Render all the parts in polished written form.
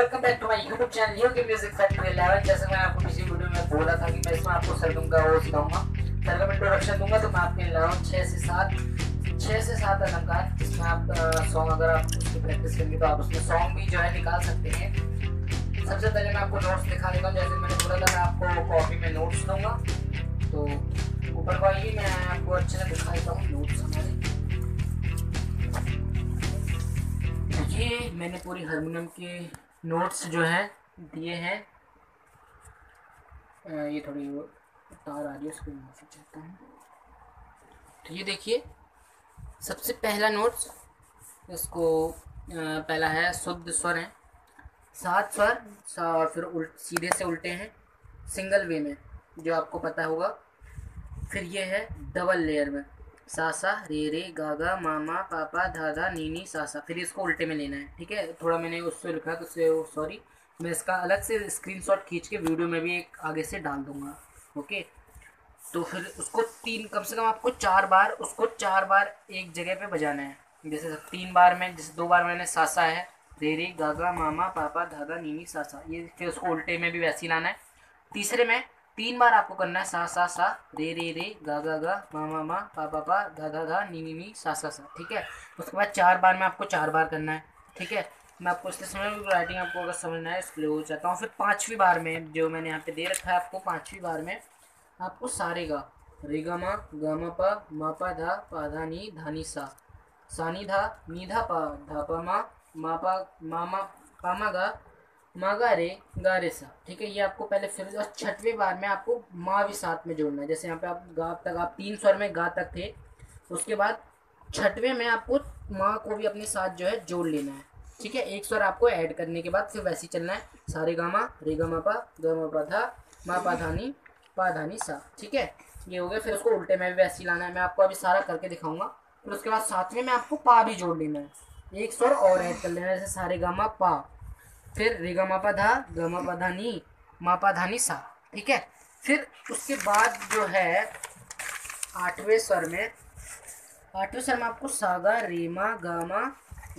Welcome back to my YouTube channel Yogi music factory 11। जैसे मैं आपको पिछली वीडियो में बोला था कि मैं इसमें आपको सरगम का वो सिखाऊंगा, सरगम इंट्रोडक्शन दूंगा। तो मैं आपके लाया हूँ 6 से 7 अलंकार, जिसमें आप सॉन्ग अगर आप उसकी प्रैक्टिस करेंगे तो आप उसमें सॉन्ग भी जो है निकाल सकते हैं। सबसे पहले मैं आपको नोट्स दिखा देता हूँ। जैसे मैंने बोला था मैं आपको कॉपी में नोट्स दूंगा, तो ऊपर को आइए, मैं आपको अच्छे से दिखा देता हूँ नोट्स हमारे। ये मैंने पूरी हारमोनियम के नोट्स जो हैं दिए हैं। ये थोड़ी वो तार आ रही है, उसको माफ़ी चाहता हूँ। तो ये देखिए सबसे पहला नोट्स, इसको पहला है शुद्ध स्वर है, 7 स्वर सा, और फिर सीधे से उल्टे हैं सिंगल वे में जो आपको पता होगा। फिर ये है डबल लेयर में, सासा रे रे गागा मामा पापा धाधा नीनी सासा। फिर इसको उल्टे में लेना है, ठीक है। थोड़ा मैंने उससे लिखा तो उससे सॉरी, मैं इसका अलग से स्क्रीनशॉट खींच के वीडियो में भी एक आगे से डाल दूंगा, ओके। तो फिर उसको कम से कम आपको 4 बार उसको 4 बार एक जगह पे बजाना है। जैसे 3 बार में, जैसे 2 बार मैंने सासा है रे रे गागा मामा पापा धाधा नीनी सासा, ये। फिर उसको उल्टे में भी वैसे ही लाना है। तीसरे में 3 बार आपको करना है सा सा सा रे रे रे गा गा गा मा मा मा पा पा पा धा धा धा नी नी नी सा सा सा, ठीक है। उसके बाद 4 बार में आपको 4 बार करना है, ठीक है। मैं आपको इसलिए समझ राइटिंग आपको अगर समझना है इसलिए चाहता हूँ। फिर 5वीं बार में जो मैंने यहाँ पे दे रखा है आपको, 5वीं बार में आपको सारे गा रे गा मा पा धा पा नी सा नी धा पा मा पा मा गा मागा रे गा रे सा, ठीक है। ये आपको पहले। फिर 6वीं बार में आपको माँ भी साथ में जोड़ना है। जैसे यहाँ पे आप गा तक, आप 3 स्वर में गा तक थे, उसके बाद 6वें में आपको माँ को भी अपने साथ जो है जोड़ लेना है, ठीक है। 1 स्वर आपको ऐड करने के बाद फिर वैसे चलना है सारे गामा रे गा पा धा मा पा धा नी सा, ठीक है। ये हो गया। फिर उसको उल्टे में भी वैसे लाना है, मैं आपको अभी सारा करके दिखाऊंगा। फिर उसके बाद 7वें में आपको पा भी जोड़ लेना है, 1 स्वर और ऐड कर लेना है, जैसे सारे गामा पा, फिर रे गा मा पा धा नी सा, ठीक है। फिर उसके बाद जो है 8वें स्वर में आपको सागा रे मा गा मा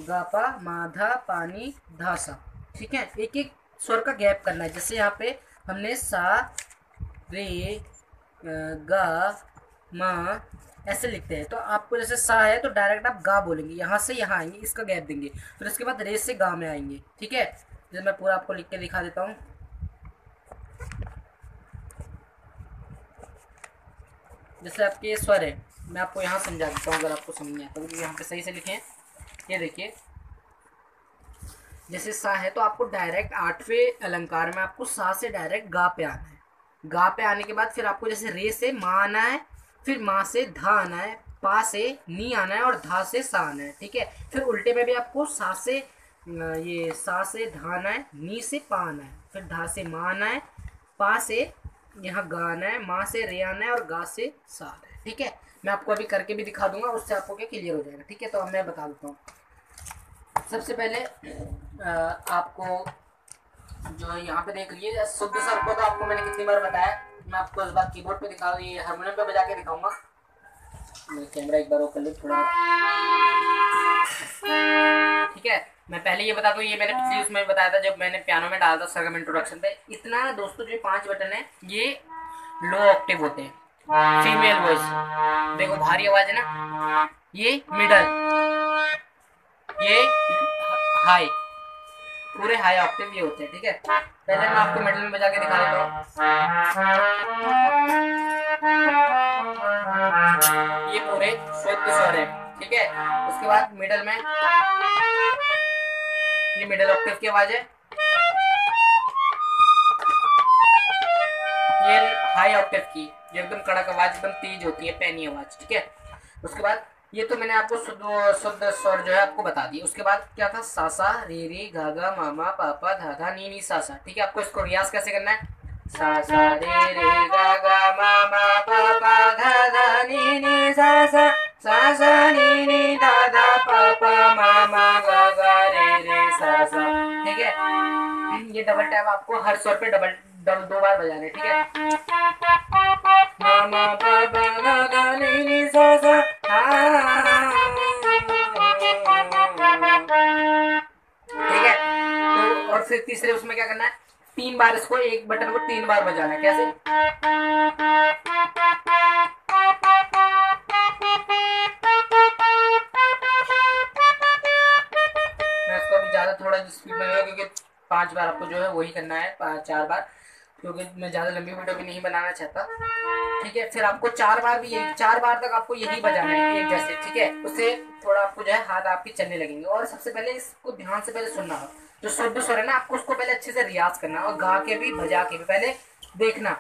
गा पा मा धा पानी धा सा, ठीक है। एक एक स्वर का गैप करना है। जैसे यहाँ पे हमने सा रे गा मा ऐसे लिखते हैं, तो आपको जैसे सा है तो डायरेक्ट आप गा बोलेंगे, यहाँ से यहाँ आएंगे, इसका गैप देंगे। फिर उसके बाद रे से गा में आएंगे, ठीक है। जब मैं पूरा आपको लिख के दिखा देता हूँ। जैसे आपके ये स्वर है, मैं आपको यहाँ समझा देता हूँ अगर आपको समझ आता है तो यहाँ पे सही से लिखें। ये देखिए जैसे सा है तो आपको डायरेक्ट 8वें अलंकार में आपको सा से डायरेक्ट गा पे आना है। गा पे आने के बाद फिर आपको जैसे रे से माँ आना है, फिर माँ से धा आना है, पा से नी आना है और धा से सा आना है, ठीक है। फिर उल्टे में भी आपको सा से ये सा से धाना है, नी से पा आना है, फिर धा से माँ आना है, पा से यहाँ गाना है, माँ से रे आना है और गा से सा आना है, ठीक है। मैं आपको अभी करके भी दिखा दूंगा, उससे आपको क्या क्लियर हो जाएगा, ठीक है। तो अब मैं बता देता हूँ। सबसे पहले आपको जो यहाँ पे देख लीजिए शुद्ध स्वर को, तो आपको मैंने कितनी बार बताया, मैं आपको इस बार कीबोर्ड पे दिखा, ये हारमोनियम पे बजा के दिखाऊंगा। मैं कैमरा एक बार कर लूँ थोड़ा, ठीक है। मैं पहले ये बता दूँ, ये मैंने पिछले उसमें बताया था जब मैंने पियानो में डाला था सरगम इंट्रोडक्शन पे। इतना दोस्तों जो 5 बटन है ये लो ऑक्टेव होते हैं, फीमेल वॉइस, देखो भारी आवाज है ना। ये मिडल, ये हाई, पूरे हाई ऑक्टेव ये होते हैं, ठीक है। पहले मैं आपको मिडल में बजा के दिखा देता हूँ। ये पूरे शुद्ध स्वर है, ठीक है। उसके बाद मिडल में ये मिडल ऑक्टेव की आवाज है, ये हाई ऑक्टेव की जो एकदम कड़क आवाज, एकदम तेज होती है, पैनी आवाज, ठीक है। उसके बाद ये तो मैंने आपको शुद्ध स्वर जो है आपको बता दी। उसके बाद क्या था, सासा रे रे गागा मामा पापा धाधा नी नी सासा, ठीक है। आपको इसको रियाज कैसे करना है, सासा रे रे गागा मामा पापा धाधा नी नी सासा सासा नी नी धाधा पापा मामा गागा रे रे सासा, ठीक है। ये डबल टैप आपको हर स्वर पे डबल 2 बार बजाना है, ठीक है। मामा पापा गागा नी नी सासा, ठीक है। तो और फिर तीसरे उसमें क्या करना है, तीन बार इसको एक बटन को तीन बार बजाना है। कैसे? मैं इसको अभी ज्यादा थोड़ा स्पीड में लगा क्योंकि 5 बार आपको जो है वही करना है, 4 बार, क्योंकि मैं ज़्यादा लंबी वीडियो भी नहीं बनाना चाहता। ठीक है, फिर आपको 4 बार भी यही, 4 बार तक आपको यही बजाना है एक जैसे। ठीक है, उससे थोड़ा आपको जो है हाथ आपके चलने लगेंगे। और सबसे पहले इसको ध्यान से पहले सुनना हो, जो शुद्ध स्वर है ना आपको उसको पहले अच्छे से रियाज करना और गा के भी बजा के भी पहले देखना।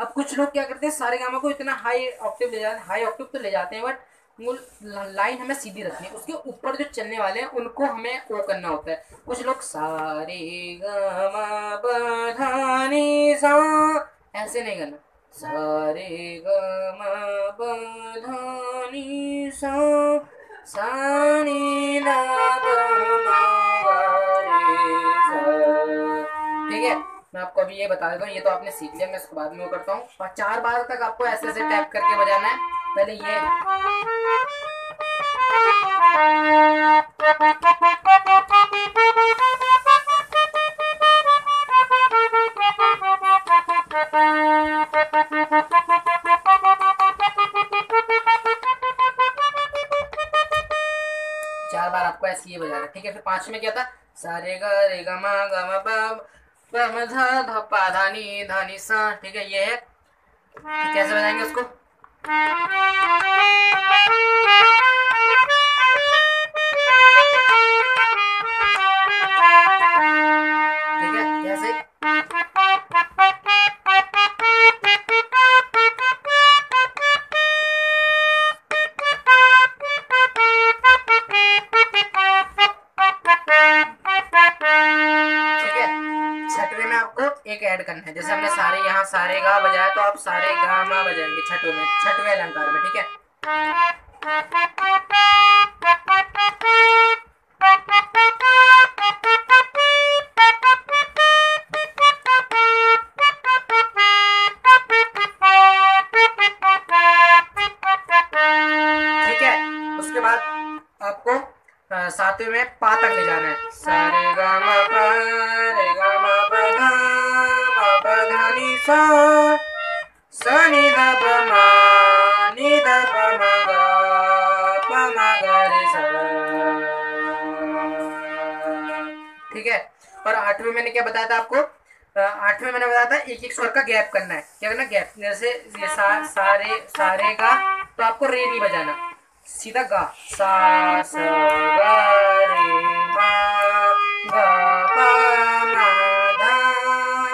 अब कुछ लोग क्या करते हैं, सारे गामा को इतना हाई ऑक्टेव ले जाते हैं, हाई ऑक्टेव तो ले जाते हैं बट मूल लाइन हमें सीधी रखनी है, उसके ऊपर जो चलने वाले हैं उनको हमें वो करना होता है। कुछ लोग सारे गामा pada nisa ऐसे नहीं करना, सारे गामा pada nisa सा नी ना गामा pada। ठीक है, मैं आपको अभी ये बता देता हूँ, ये तो आपने सीख लिया, मैं इसको बाद में वो करता हूँ। 4 बार तक आपको ऐसे ऐसे टैप करके बजाना है। पहले ये 4 बार आपको ऐसे ये बजाना है। ठीक है, फिर 5 में क्या था, सारे गा रे गा मा गा मा पा धा धानी धानी सा। ठीक है, ये है। कैसे बजाएंगे उसको, ठीक है, कैसे। एक ऐड करना है, जैसे हमने सारे यहाँ सारे गा बजाया तो आप सारे गा मा बजाएंगे छठवें अलंकार में। ठीक है, ठीक है, उसके बाद आपको 7वें में पा तक ले जाना है। सारे गा मा पा रे गा मा पा धा सा सनी दा पमा नी दा पमा गा रे सा। ठीक है, और 8वें मैंने क्या बताया था आपको, 8वें मैंने बताया था एक एक स्वर का गैप करना है। क्या करना, गैप। जैसे ये सारे गा तो आपको रे नहीं बजाना, सीधा गा, सा सा गा रे मा गा पा मा धा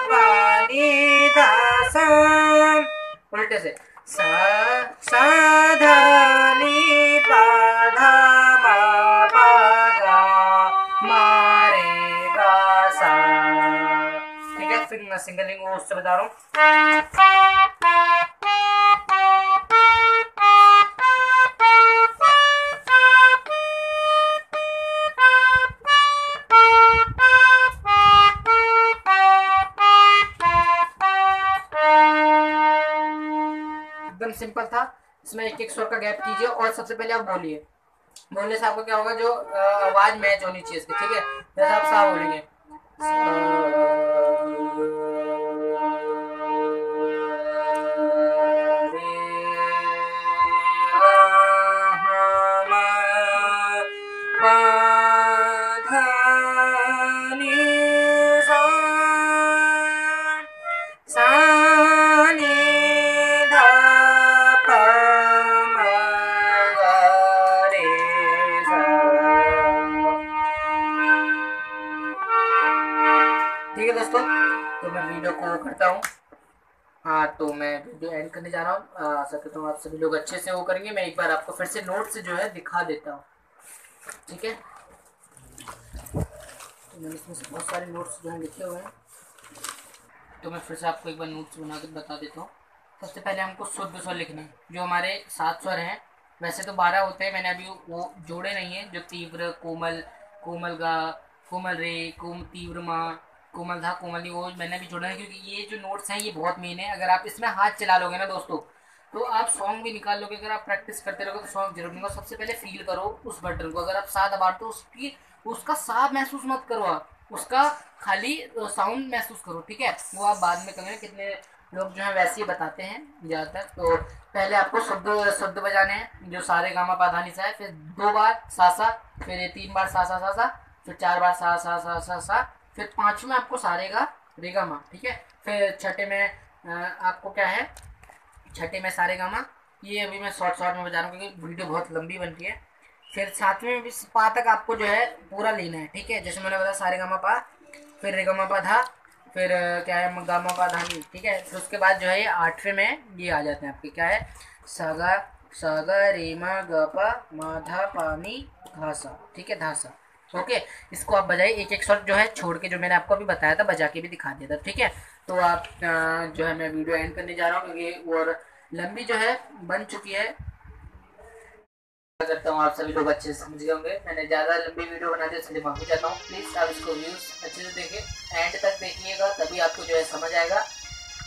पा नी सा, उल्टे से सा सा धा नी पा धा मा पा गा मा रे गा सा। ठीक है, फिर मैं सिंगलिंग वो उससे बता रहा हूँ। सिंपल था, इसमें एक एक स्वर का गैप कीजिए और सबसे पहले आप बोलिए। बोलने से आपको क्या होगा, जो आवाज मैच होनी चाहिए इसकी। ठीक है, जैसे आप सा बोलेंगे, करता हूँ। हाँ, तो मैं वीडियो एंड करने जा रहा हूँ, आशा करता हूँ आप सभी लोग अच्छे से वो करेंगे। मैं एक बार आपको फिर से नोट से जो है दिखा देता हूँ। ठीक है, तो मैंने इसमें से बहुत सारे नोट्स जो हैं लिखे हुए हैं, तो मैं फिर से आपको एक बार नोट्स बना कर बता देता हूँ। सबसे पहले हमको शुद्ध स्वर लिखने हैं, जो हमारे 7 स्वर हैं। वैसे तो 12 होते हैं, मैंने अभी वो जोड़े नहीं हैं, जो तीव्र कोमल, कोमल गा, कोमल रे, कोम तीव्र माँ, कोमल था, कोमल ही, वो मैंने भी छोड़ा है क्योंकि ये जो नोट्स हैं ये बहुत मेन है। अगर आप इसमें हाथ चला लोगे ना दोस्तों तो आप सॉन्ग भी निकाल लोगे। अगर आप प्रैक्टिस करते रहोगे तो सॉन्ग जरूर निकालो। सबसे पहले फील करो उस बटन को। अगर आप सा दबाते हो उसका सा महसूस मत करो, आप उसका खाली साउंड महसूस करो, ठीक है। वो आप बाद में करेंगे, कितने लोग जो है वैसे ही बताते हैं ज़्यादातर। तो पहले आपको शब्द बजाने हैं जो सारे गामा पाधा निसा है, फिर 2 बार सासा, फिर ये 3 बार सासा सासा, फिर 4 बार सासा सासा सासा, फिर 5 में आपको सारे गा रेगामा, ठीक है। फिर 6ठे में आपको क्या है, 6ठे में सारे गामा। ये अभी मैं शॉर्ट में बजा रहा हूँ क्योंकि वीडियो बहुत लंबी बनती है। फिर 7वें में भी पा तक आपको जो है पूरा लेना है, ठीक है। जैसे मैंने बताया सारे गामा पा, फिर रेगामा पा धा, फिर क्या है गामा पा धा नी, ठीक है। फिर उसके बाद जो है ये 8वें में ये आ जाते हैं आपके, क्या है सागा सागा रे मा गा पा मा धा पा नी धासा, ठीक है, धासा। ओके, इसको आप बजाइए एक एक शॉट जो है छोड़ के, जो मैंने आपको अभी बताया था बजा के भी दिखा दिया था, ठीक है। तो आप जो है मैं वीडियो एंड करने जा रहा हूँ क्योंकि और लंबी जो है बन चुकी है। करता हूँ आप सभी लोग अच्छे से समझ गए होंगे, मैंने ज़्यादा लंबी वीडियो बना दी इसलिए माफी चाहता हूँ। प्लीज़ आप इसको व्यूज़ अच्छे से देखें, एंड तक देखिएगा तभी आपको जो है समझ आएगा।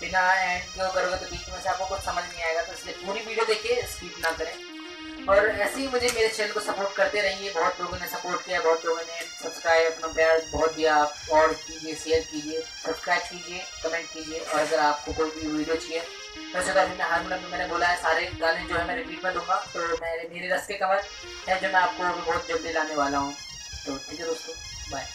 बिना एंड को करोगे तो बीच में से आपको कुछ समझ नहीं आएगा, तो इसलिए पूरी वीडियो देखिए, स्किप ना करें। और ऐसे ही मुझे मेरे चैनल को सपोर्ट करते रहिए। बहुत लोगों ने सपोर्ट किया, बहुत लोगों ने सब्सक्राइब अपना प्यार बहुत दिया। आप और कीजिए, शेयर कीजिए, सब्सक्राइब कीजिए, कमेंट कीजिए। और अगर आपको कोई भी वीडियो चाहिए, वैसे तो अभी मैं हारमोनियम में मैंने बोला है सारे गाने जो है मैं रिपीट में दूंगा। तो मेरे रस के कवर है जो मैं आपको बहुत जल्दी लाने वाला हूँ। तो ठीक है दोस्तों, बाय।